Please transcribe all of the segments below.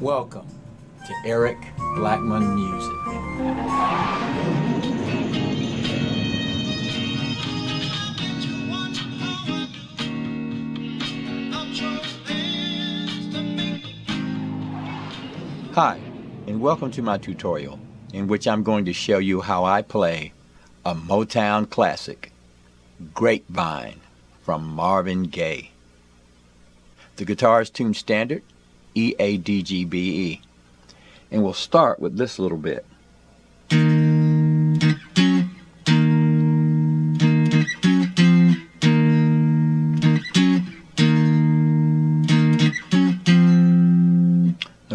Welcome to Eric Blackmon Music. Hi, and welcome to my tutorial, in which I'm going to show you how I play a Motown classic, Grapevine, from Marvin Gaye. The guitar is tuned standard, E, A, D, G, B, E. And we'll start with this little bit. Now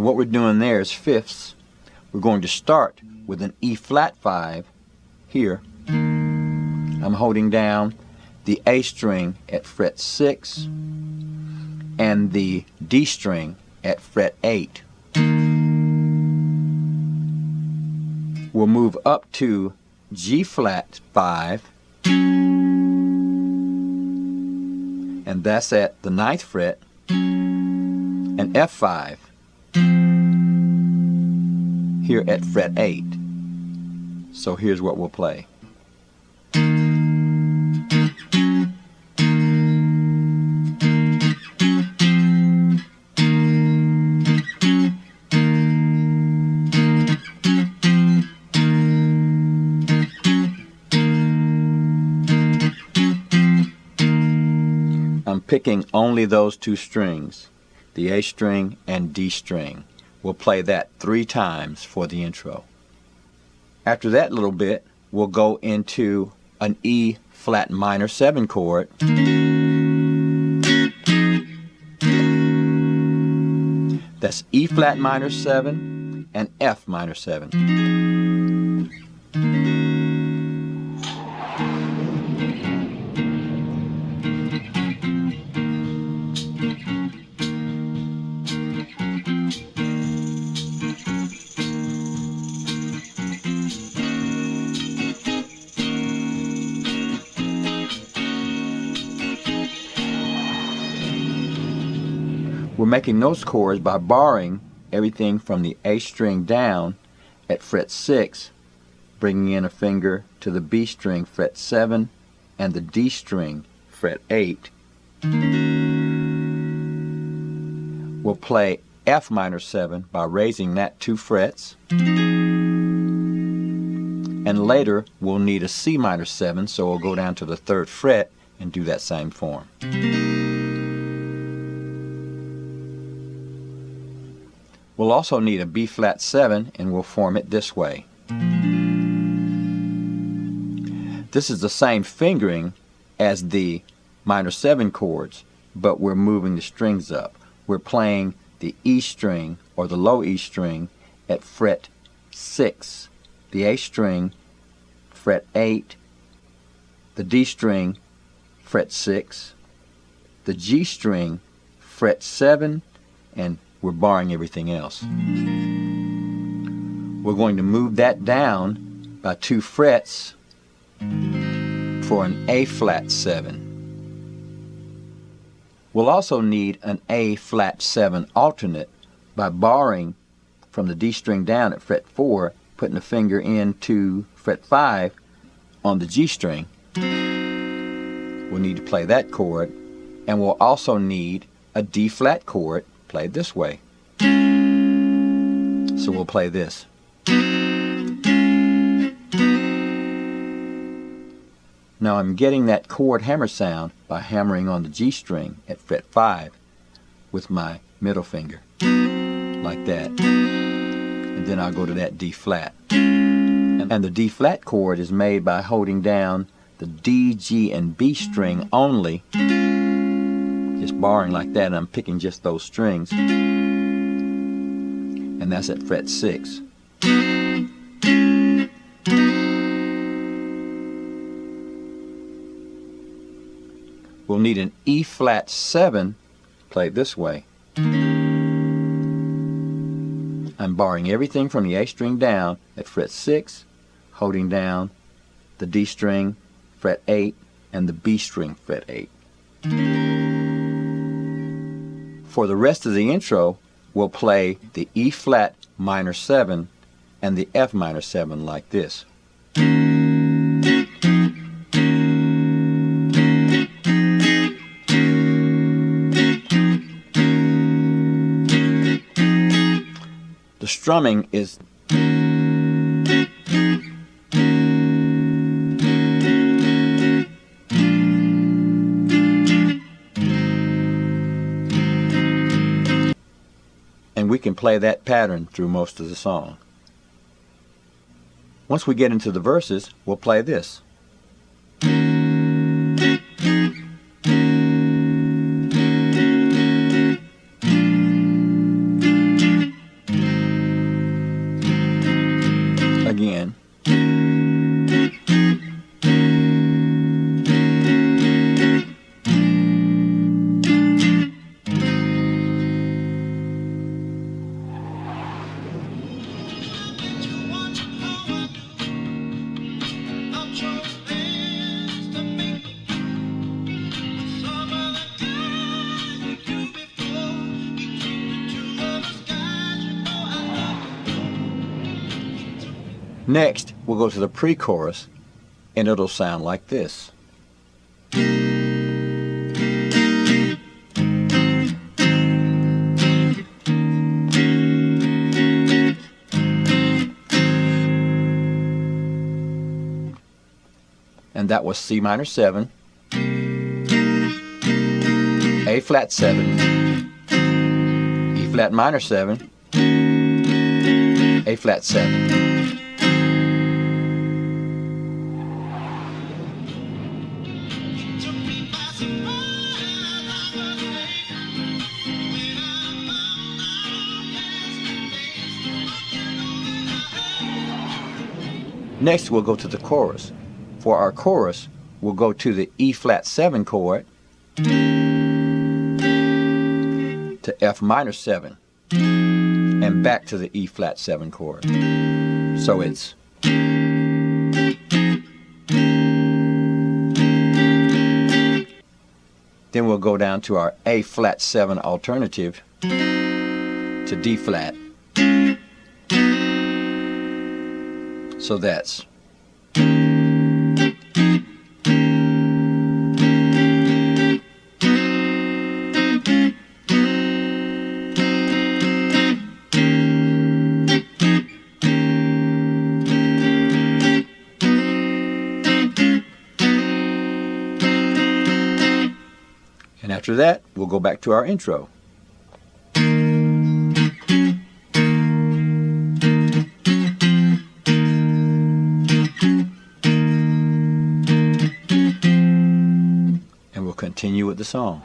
what we're doing there is fifths. We're going to start with an E flat 5 here. I'm holding down the A string at fret 6 and the D string at fret 8. We'll move up to G flat 5, and that's at the 9th fret, and F5 here at fret 8. So here's what we'll play. Picking only those two strings, the A string and D string. We'll play that 3 times for the intro. After that little bit, we'll go into an E flat minor 7 chord, that's E flat minor 7 and F minor 7. We're making those chords by barring everything from the A string down at fret 6, bringing in a finger to the B string fret 7 and the D string fret 8. We'll play F minor 7 by raising that 2 frets, and later we'll need a C minor 7, so we'll go down to the 3rd fret and do that same form. We'll also need a B flat 7, and we'll form it this way. This is the same fingering as the minor 7 chords, but we're moving the strings up. We're playing the E string, or the low E string, at fret 6, the A string fret 8, the D string fret 6, the G string fret 7, and we're barring everything else. We're going to move that down by 2 frets for an A flat 7. We'll also need an A flat 7 alternate by barring from the D string down at fret 4, putting a finger into fret 5 on the G string. We'll need to play that chord, and we'll also need a D flat chord played this way. So we'll play this. Now I'm getting that chord hammer sound by hammering on the G string at fret 5 with my middle finger, like that. And then I'll go to that D flat. And the D flat chord is made by holding down the D, G, and B string only, just barring like that, and I'm picking just those strings, and that's at fret 6. We'll need an E flat 7 played this way. I'm barring everything from the A string down at fret 6, holding down the D string fret 8 and the B string fret 8. For the rest of the intro, will play the E flat minor 7 and the F minor 7 like this. The strumming is can play that pattern through most of the song. Once we get into the verses, we'll play this. Again. Next, we'll go to the pre-chorus, and it'll sound like this. And that was C minor 7, A flat 7, E flat minor 7, A flat 7. Next, we'll go to the chorus. For our chorus, we'll go to the E flat 7 chord, to F minor 7, and back to the E flat 7 chord. So it's then we'll go down to our A flat 7 alternative, to D flat. So that's. And after that, we'll go back to our intro. Continue with the song.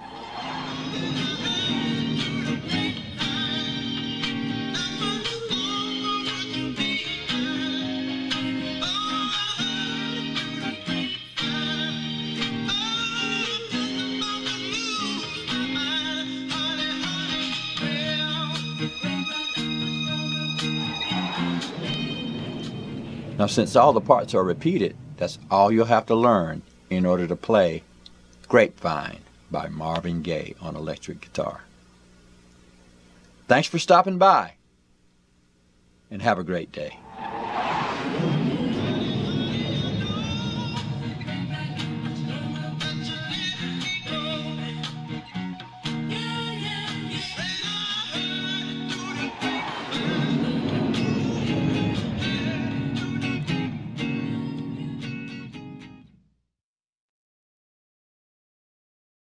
Now, since all the parts are repeated, that's all you'll have to learn in order to play Grapevine by Marvin Gaye on electric guitar. Thanks for stopping by, and have a great day.